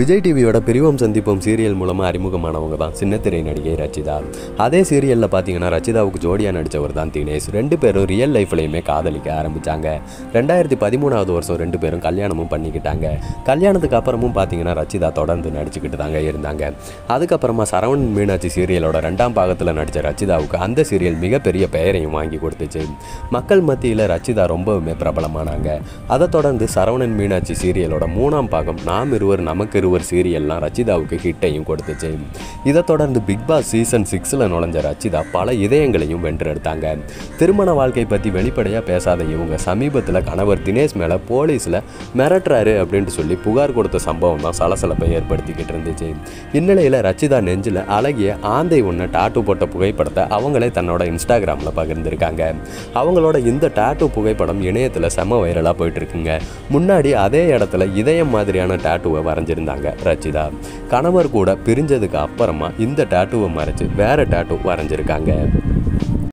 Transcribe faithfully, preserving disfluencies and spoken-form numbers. Vijay T V-யோட பிரிவும் சந்திப்பும் serial மூலமா அறிமுகமானவங்க தான் சின்னத்திரை நடிகை ரச்சிதா. அதே சீரியல்ல பாத்தீங்கன்னா ரச்சிதாவுக்கு ஜோடியா நடிச்சவர் தான் தினேஷ். ரெண்டு பேரும் ரியல் லைஃப்லயுமே காதலிக்க ஆரம்பிச்சாங்க. இரண்டாயிரத்து பதிமூன்றாவது வருஷம் ரெண்டு பேரும் கல்யாணமும் பண்ணிக்கிட்டாங்க. கல்யாணத்துக்கு அப்புறமும் பாத்தீங்கன்னா ரச்சிதா தொடர்ந்து நடிச்சிட்டு தாங்க இருந்தாங்க. அதுக்கு அப்புறமா சரவணன் மீனாட்சி சீரியலோட இரண்டாம் பாகத்துல நடிச்ச ரச்சிதாவுக்கு அந்த சீரியல் மிகப்பெரிய பெயரையும் வாங்கி கொடுத்துச்சு. மக்கள் மத்தியில ரச்சிதா ரொம்பவே பிரபலமானாங்க. அதை தொடர்ந்து சரவணன் மீனாட்சி சீரியலோட மூணாம் பாகம் நாம் இருவர் நமக்கு இருவர் சீரியல்லாம் ரச்சிதாவுக்கு ஹிட்டையும் கொடுத்துச்சு. இதை தொடர்ந்து பிக் பாஸ் சீசன் சிக்ஸ்ல நுழைஞ்ச ரச்சிதா பல இதயங்களையும் வென்றெடுத்தாங்க. திருமண வாழ்க்கை பற்றி வெளிப்படையாக பேசாத இவங்க சமீபத்தில் கணவர் தினேஷ் மேலே போலீஸில் மிரட்டுறாரு அப்படின்ட்டு சொல்லி புகார் கொடுத்த சம்பவம் தான் சலசலப்பை ஏற்படுத்திக்கிட்டு இருந்துச்சு. இந்நிலையில் ரச்சிதா நெஞ்சில் அழகிய ஆந்தை ஒன்று டாட்டு போட்ட புகைப்படத்தை அவங்களே தன்னோட இன்ஸ்டாகிராமில் பகிர்ந்துருக்காங்க. அவங்களோட இந்த டாட்டு புகைப்படம் இணையத்தில் செம வைரலாக போயிட்டு இருக்குங்க. முன்னாடி அதே இடத்துல இதயம் மாதிரியான டாட்டுவை வரைஞ்சிருந்தாங்க ரச்சிதா. கணவர் கூட பிரிஞ்சதுக்கு அப்புறமா இந்த டாட்டுவை மறைச்சு வேற டாட்டு வரைஞ்சிருக்காங்க.